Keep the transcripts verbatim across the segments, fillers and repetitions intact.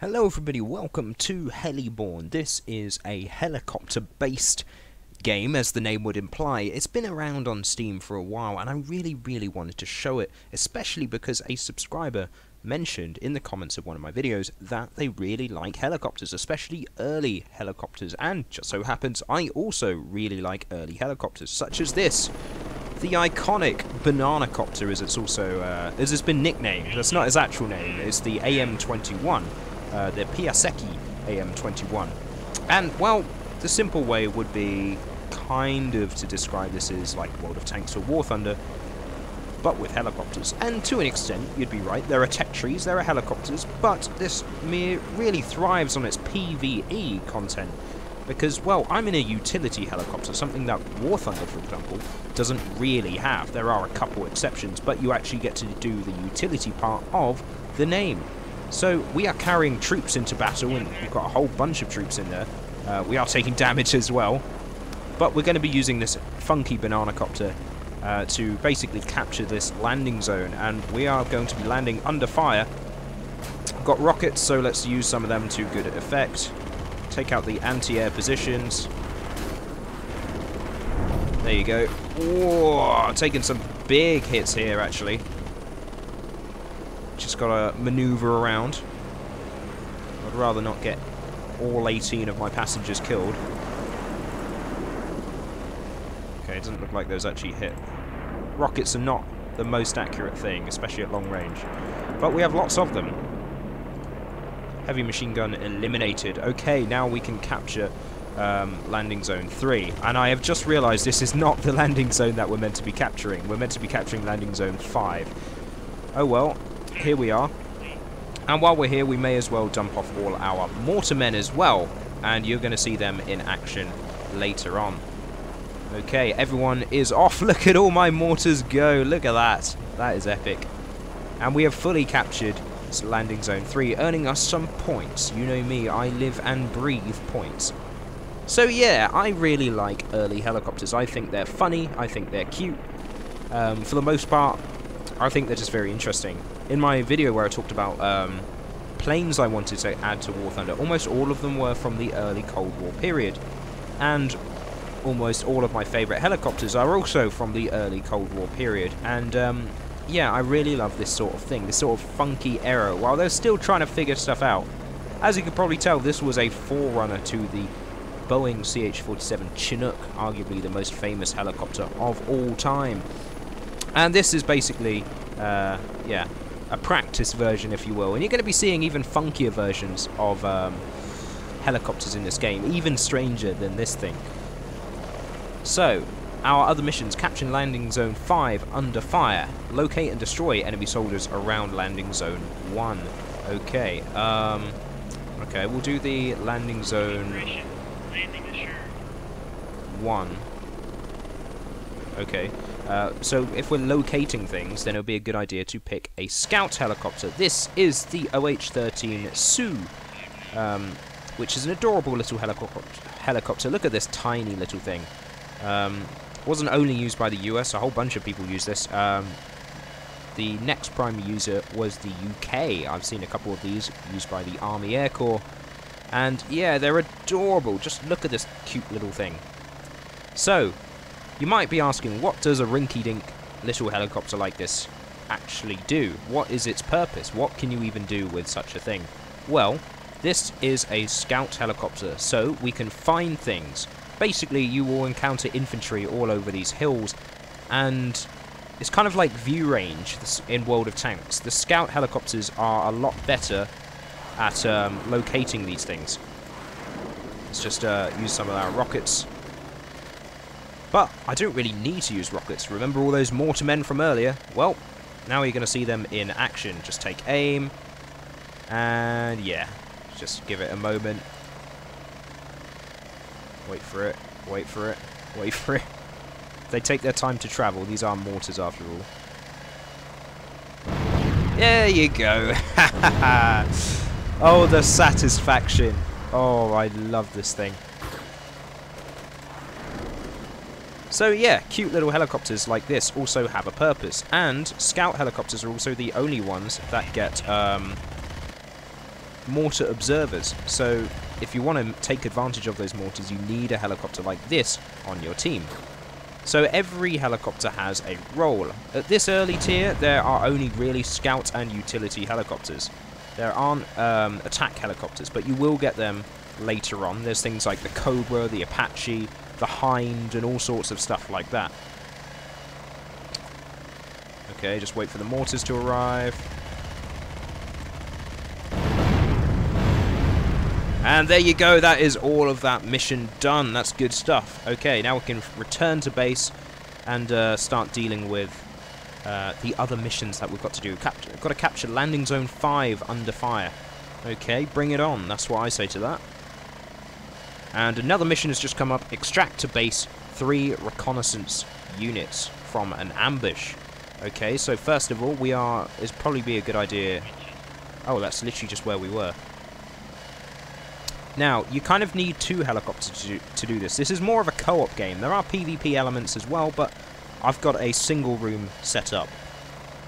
Hello everybody, welcome to Heliborne. This is a helicopter-based game, as the name would imply. It's been around on Steam for a while, and I really, really wanted to show it, especially because a subscriber mentioned in the comments of one of my videos that they really like helicopters, especially early helicopters, and just so happens I also really like early helicopters, such as this. The iconic banana copter, as it's also, uh, as it's been nicknamed. That's not its actual name, it's the A M twenty-one. Uh, the Piaseki A M twenty-one. And, well, the simple way would be kind of to describe this as like World of Tanks or War Thunder, but with helicopters. And to an extent, you'd be right, there are tech trees, there are helicopters, but this mere really thrives on its PvE content. Because, well, I'm in a utility helicopter, something that War Thunder, for example, doesn't really have. There are a couple exceptions, but you actually get to do the utility part of the name. So we are carrying troops into battle, and we've got a whole bunch of troops in there. Uh, we are taking damage as well, but we're going to be using this funky banana copter uh, to basically capture this landing zone, and we are going to be landing under fire. I've got rockets, so let's use some of them to good effect. Take out the anti-air positions. There you go. Whoa, taking some big hits here, actually. Just gotta maneuver around. I'd rather not get all eighteen of my passengers killed. Okay, it doesn't look like those actually hit. Rockets are not the most accurate thing, especially at long range. But we have lots of them. Heavy machine gun eliminated. Okay, now we can capture um, landing zone three. And I have just realized this is not the landing zone that we're meant to be capturing. We're meant to be capturing landing zone five. Oh well. Here we are, and while we're here we may as well dump off all our mortar men as well, and you're going to see them in action later on. Okay, everyone is off. Look at all my mortars go. Look at that. That is epic. And we have fully captured landing zone three, earning us some points. You know me, I live and breathe points. So yeah, I really like early helicopters. I think they're funny, I think they're cute. Um, for the most part, I think they're just very interesting. In my video where I talked about um, planes I wanted to add to War Thunder, almost all of them were from the early Cold War period. And almost all of my favourite helicopters are also from the early Cold War period. And um, yeah, I really love this sort of thing, this sort of funky era. While they're still trying to figure stuff out, as you can probably tell, this was a forerunner to the Boeing C H forty-seven Chinook, arguably the most famous helicopter of all time. And this is basically, uh, yeah, a practice version, if you will. And you're going to be seeing even funkier versions of um, helicopters in this game, even stranger than this thing. So, our other missions: capture landing zone five under fire, locate and destroy enemy soldiers around landing zone one. Okay, um, okay, we'll do the landing zone one. Okay. Uh, so if we're locating things, then it would be a good idea to pick a scout helicopter. This is the O H thirteen Sioux, um, which is an adorable little helicopter. Look at this tiny little thing. Um, wasn't only used by the U S, a whole bunch of people use this. Um, the next primary user was the U K. I've seen a couple of these used by the Army Air Corps. And yeah, they're adorable. Just look at this cute little thing. So, you might be asking, what does a rinky-dink little helicopter like this actually do? What is its purpose? What can you even do with such a thing? Well, this is a scout helicopter, so we can find things. Basically, you will encounter infantry all over these hills, and it's kind of like view range in World of Tanks. The scout helicopters are a lot better at um, locating these things. Let's just uh, use some of our rockets. But I don't really need to use rockets. Remember all those mortar men from earlier? Well, now you're going to see them in action. Just take aim. And yeah, just give it a moment. Wait for it. Wait for it. Wait for it. They take their time to travel. These are mortars after all. There you go. Oh, the satisfaction. Oh, I love this thing. So yeah, cute little helicopters like this also have a purpose, and scout helicopters are also the only ones that get um, mortar observers. So if you want to take advantage of those mortars, you need a helicopter like this on your team. So every helicopter has a role. At this early tier, there are only really scout and utility helicopters. There aren't um, attack helicopters, but you will get them later on. There's things like the Cobra, the Apache, the Hind, and all sorts of stuff like that. Okay, just wait for the mortars to arrive. And there you go, that is all of that mission done. That's good stuff. Okay, now we can return to base and uh, start dealing with uh, the other missions that we've got to do. Cap got to capture landing zone five under fire. Okay, bring it on. That's what I say to that. And another mission has just come up. Extract to base three reconnaissance units from an ambush. Okay, so first of all, we are... It's probably be a good idea... Oh, that's literally just where we were. Now, you kind of need two helicopters to do, to do this. This is more of a co-op game. There are PvP elements as well, but I've got a single room set up.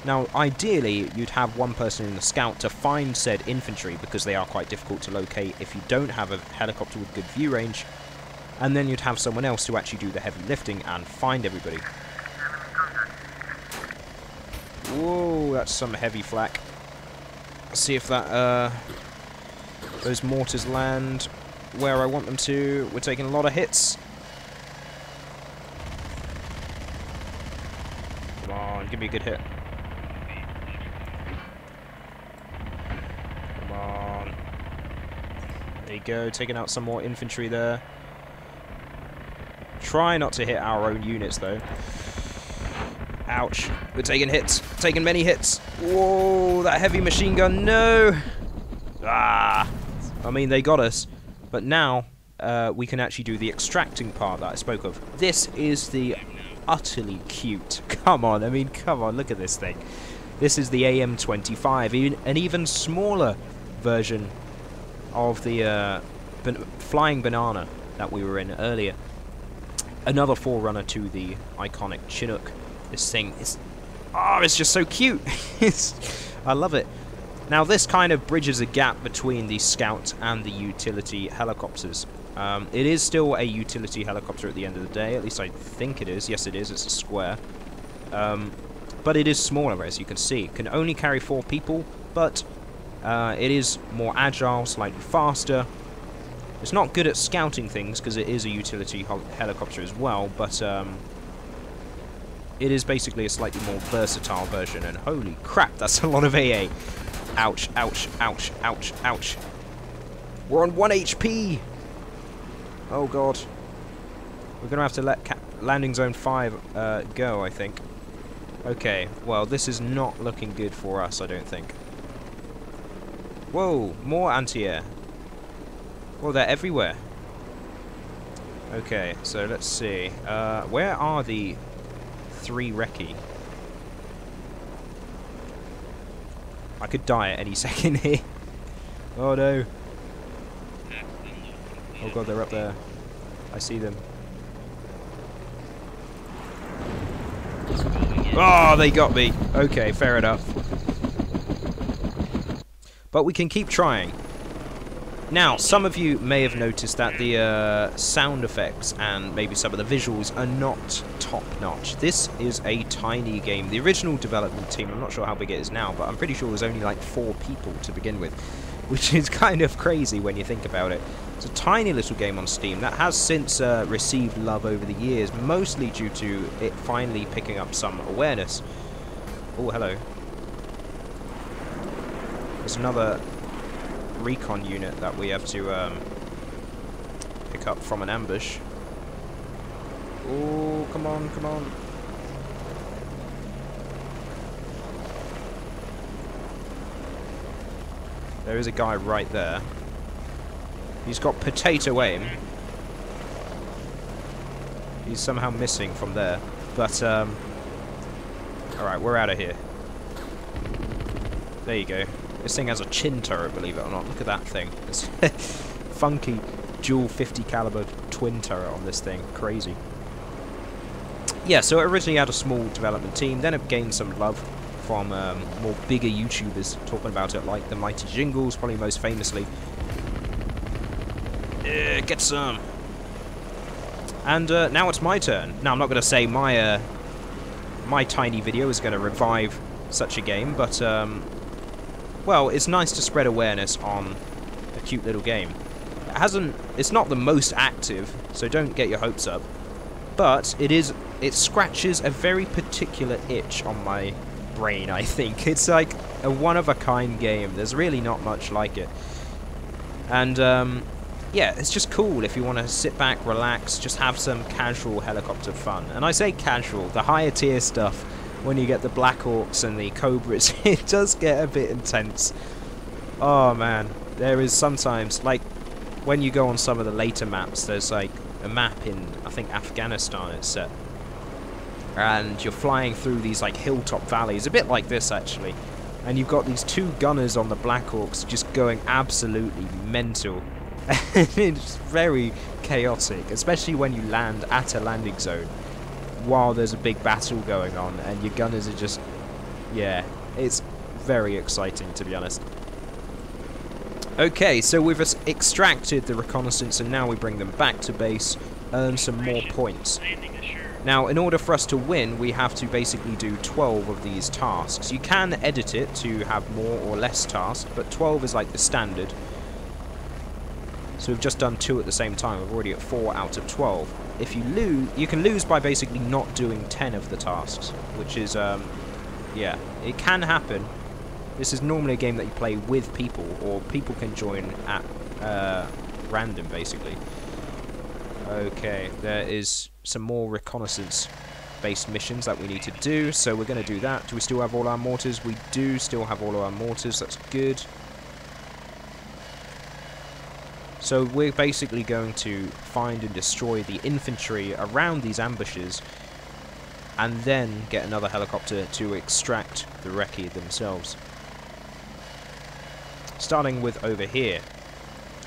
Now, ideally, you'd have one person in the scout to find said infantry, because they are quite difficult to locate if you don't have a helicopter with good view range. And then you'd have someone else to actually do the heavy lifting and find everybody. Whoa, that's some heavy flak. Let's see if that, uh, those mortars land where I want them to. We're taking a lot of hits. Come on, give me a good hit. Come on. There you go, taking out some more infantry there. Try not to hit our own units, though. Ouch. We're taking hits. Taking many hits. Whoa, that heavy machine gun. No! Ah! I mean, they got us. But now, uh, we can actually do the extracting part that I spoke of. This is the utterly cute. Come on, I mean, come on, look at this thing. This is the A M twenty-five, an even smaller version of the uh, ban- flying banana that we were in earlier. Another forerunner to the iconic Chinook. This thing is, oh, it's just so cute. It's, I love it. Now this kind of bridges a gap between the scout and the utility helicopters. Um, it is still a utility helicopter at the end of the day, at least I think it is. Yes, it is. It's a square, um, but it is smaller, as you can see. It can only carry four people, but uh, it is more agile, slightly faster. It's not good at scouting things because it is a utility helicopter as well, but. Um, It is basically a slightly more versatile version, and holy crap, that's a lot of A A. Ouch, ouch, ouch, ouch, ouch. We're on one H P! Oh god. We're going to have to let cap landing zone five uh, go, I think. Okay, well, this is not looking good for us, I don't think. Whoa, more anti-air. Well, they're everywhere. Okay, so let's see. Uh, where are the... three recce. I could die at any second here. Oh no. Oh god, they're up there. I see them. Oh, they got me. Okay, fair enough. But we can keep trying. Now, some of you may have noticed that the uh, sound effects and maybe some of the visuals are not top-notch. This is a tiny game. The original development team, I'm not sure how big it is now, but I'm pretty sure it was only like four people to begin with, which is kind of crazy when you think about it. It's a tiny little game on Steam that has since uh, received love over the years, mostly due to it finally picking up some awareness. Oh, hello. There's another... recon unit that we have to um, pick up from an ambush. Oh, come on, come on. There is a guy right there. He's got potato aim. He's somehow missing from there. But, um... alright, we're out of here. There you go. This thing has a chin turret, believe it or not. Look at that thing. It's funky dual fifty caliber twin turret on this thing. Crazy. Yeah, so it originally had a small development team, then it gained some love from um, more bigger YouTubers talking about it, like the Mighty Jingles, probably most famously. Uh, get some. And uh, now it's my turn. Now, I'm not going to say my uh, my tiny video is going to revive such a game, but, um, well, it's nice to spread awareness on a cute little game. It hasn't, it's not the most active, so don't get your hopes up, but it is, it scratches a very particular itch on my brain, I think. It's like a one-of-a-kind game. There's really not much like it. And, um... yeah, it's just cool if you want to sit back, relax, just have some casual helicopter fun. And I say casual, the higher tier stuff, when you get the Black Hawks and the Cobras, it does get a bit intense. Oh man, there is sometimes, like, when you go on some of the later maps, there's like a map in, I think, Afghanistan it's set. And you're flying through these like hilltop valleys, a bit like this actually. And you've got these two gunners on the Black Hawks just going absolutely mental. It's very chaotic, especially when you land at a landing zone while there's a big battle going on and your gunners are just, yeah, it's very exciting, to be honest. Okay, so we've extracted the reconnaissance and now we bring them back to base, earn some more points. Now, in order for us to win, we have to basically do twelve of these tasks. You can edit it to have more or less tasks, but twelve is like the standard. So we've just done two at the same time. We're already at four out of twelve. If you lose, you can lose by basically not doing ten of the tasks, which is, um, yeah, it can happen. This is normally a game that you play with people, or people can join at uh, random, basically. Okay, there is some more reconnaissance-based missions that we need to do, so we're going to do that. Do we still have all our mortars? We do still have all of our mortars. That's good. So we're basically going to find and destroy the infantry around these ambushes and then get another helicopter to extract the recce themselves. Starting with over here.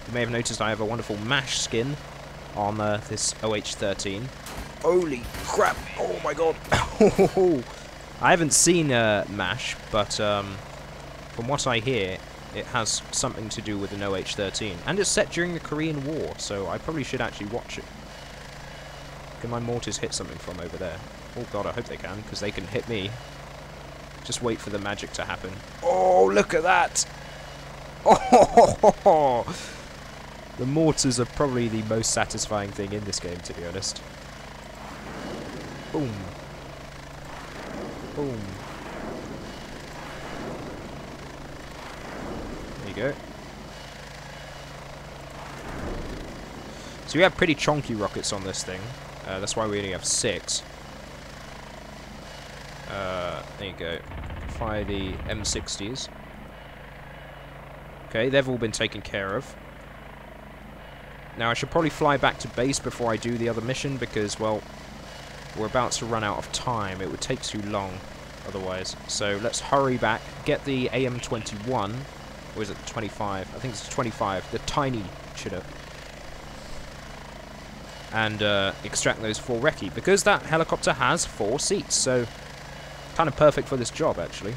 You may have noticed I have a wonderful M A S H skin on uh, this O H thirteen. Holy crap! Oh my god! I haven't seen uh, M A S H, but um, from what I hear, it has something to do with an O H thirteen. And it's set during the Korean War, so I probably should actually watch it. Can my mortars hit something from over there? Oh god, I hope they can, because they can hit me. Just wait for the magic to happen. Oh, look at that! Oh, ho, ho, ho. The mortars are probably the most satisfying thing in this game, to be honest. Boom. Boom. Go. So we have pretty chonky rockets on this thing. Uh, that's why we only have six. Uh, there you go. Fire the M sixties. Okay, they've all been taken care of. Now I should probably fly back to base before I do the other mission because, well, we're about to run out of time. It would take too long otherwise. So let's hurry back, get the A M twenty-one. Or is it twenty-five? I think it's twenty-five. The tiny Chinook. And uh, extract those four recce. Because that helicopter has four seats. So, kind of perfect for this job, actually.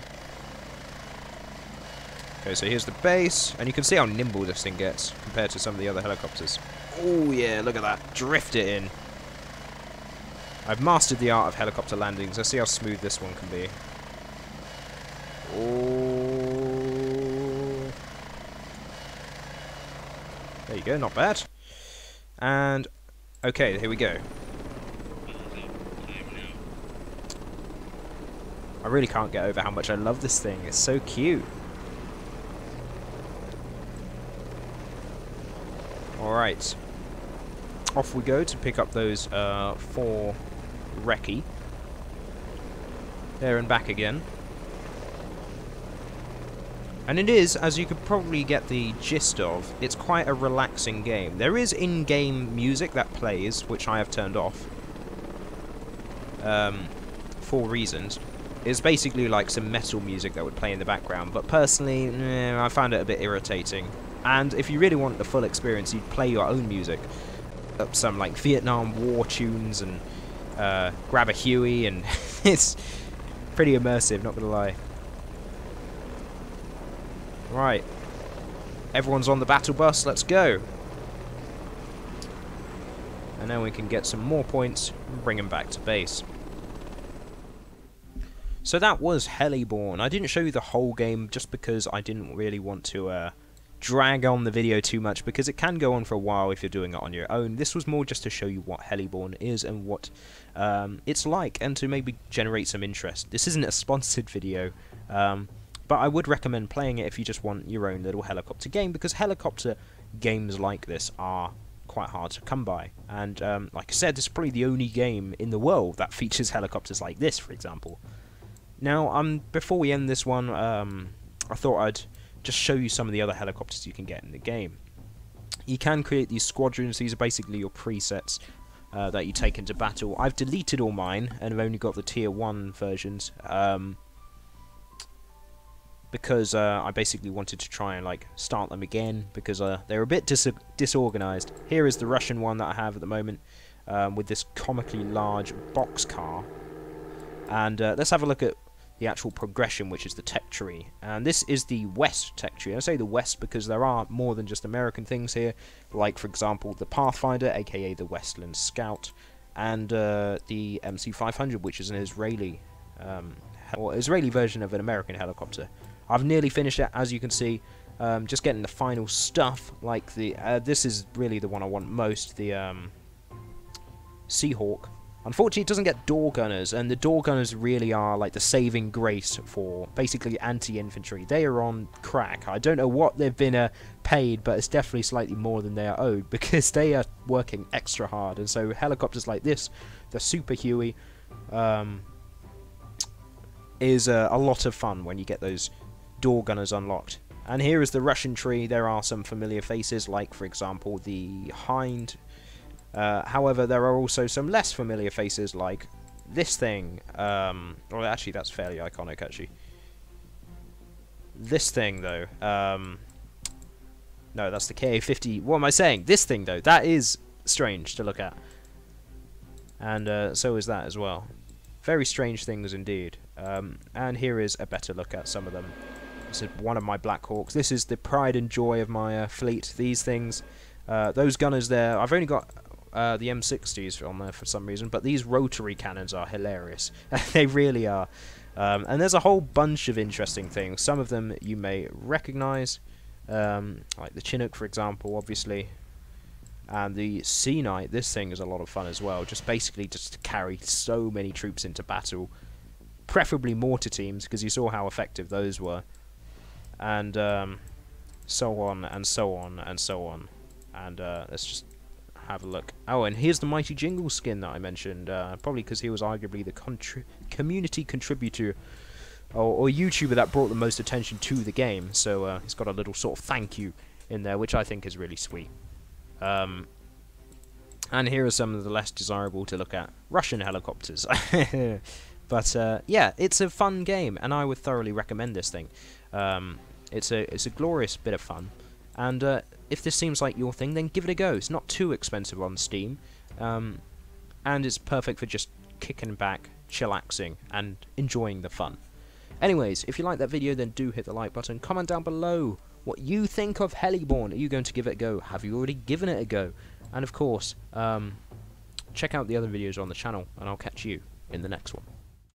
Okay, so here's the base. And you can see how nimble this thing gets compared to some of the other helicopters. Oh, yeah, look at that. Drift it in. I've mastered the art of helicopter landings. Let's see how smooth this one can be. Oh. There you go, not bad. And, okay, here we go. I really can't get over how much I love this thing. It's so cute. Alright. Off we go to pick up those uh, four recce. There and back again. And it is, as you could probably get the gist of, it's quite a relaxing game. There is in-game music that plays, which I have turned off. Um, for reasons. It's basically like some metal music that would play in the background, but personally, eh, I found it a bit irritating. And if you really want the full experience, you'd play your own music. Up some, like, Vietnam War tunes, and uh, grab a Huey, and it's pretty immersive, not gonna lie. Right. Everyone's on the battle bus, let's go. And then we can get some more points and bring them back to base. So that was Heliborne. I didn't show you the whole game just because I didn't really want to uh, drag on the video too much, because it can go on for a while if you're doing it on your own. This was more just to show you what Heliborne is and what um, it's like, and to maybe generate some interest. This isn't a sponsored video, um, but I would recommend playing it if you just want your own little helicopter game, because helicopter games like this are quite hard to come by. And um, like I said, this is probably the only game in the world that features helicopters like this, for example. Now, um, before we end this one, um, I thought I'd just show you some of the other helicopters you can get in the game. You can create these squadrons. These are basically your presets uh, that you take into battle. I've deleted all mine, and I've only got the tier one versions, um, because uh, I basically wanted to try and like start them again, because uh, they're a bit dis disorganized. Here is the Russian one that I have at the moment, um, with this comically large box car. And uh, let's have a look at the actual progression, which is the tech tree. And this is the West tech tree. I say the West because there are more than just American things here, like, for example, the Pathfinder, aka the Westland Scout, and uh, the M C five hundred, which is an Israeli, um, or Israeli version of an American helicopter. I've nearly finished it, as you can see. Um, just getting the final stuff, like the uh, this is really the one I want most, the um, Seahawk. Unfortunately, it doesn't get door gunners, and the door gunners really are like the saving grace for basically anti-infantry. They are on crack. I don't know what they've been uh, paid, but it's definitely slightly more than they are owed, because they are working extra hard. And so helicopters like this, the Super Huey, um, is uh, a lot of fun when you get those door gunners unlocked. And here is the Russian tree. There are some familiar faces, like, for example, the Hind. Uh, however, there are also some less familiar faces, like this thing. Um, well, actually, that's fairly iconic, actually. This thing, though. Um, no, that's the K A fifty. What am I saying? This thing, though. That is strange to look at. And uh, so is that as well. Very strange things indeed. Um, and here is a better look at some of them. This is one of my Black Hawks. This is the pride and joy of my uh, fleet. These things, uh, those gunners there, I've only got... Uh, the M sixties on there for some reason, but these rotary cannons are hilarious. They really are. Um, and there's a whole bunch of interesting things. Some of them you may recognize, um, like the Chinook, for example, obviously. And the Sea Knight, this thing is a lot of fun as well. Just basically just to carry so many troops into battle. Preferably mortar teams, because you saw how effective those were. And um, so on, and so on, and so on. And uh, let's just... have a look. Oh, and here's the Mighty Jingles skin that I mentioned, uh, probably because he was arguably the contri community contributor or, or YouTuber that brought the most attention to the game, so uh, he's got a little sort of thank you in there, which I think is really sweet. Um, and here are some of the less desirable to look at Russian helicopters. But uh, yeah, it's a fun game, and I would thoroughly recommend this thing. Um, it's a it's a glorious bit of fun. And uh, if this seems like your thing, then give it a go. It's not too expensive on Steam, um, and it's perfect for just kicking back, chillaxing, and enjoying the fun. Anyways, if you like that video, then do hit the like button. Comment down below what you think of Heliborne. Are you going to give it a go? Have you already given it a go? And of course, um, check out the other videos on the channel, and I'll catch you in the next one.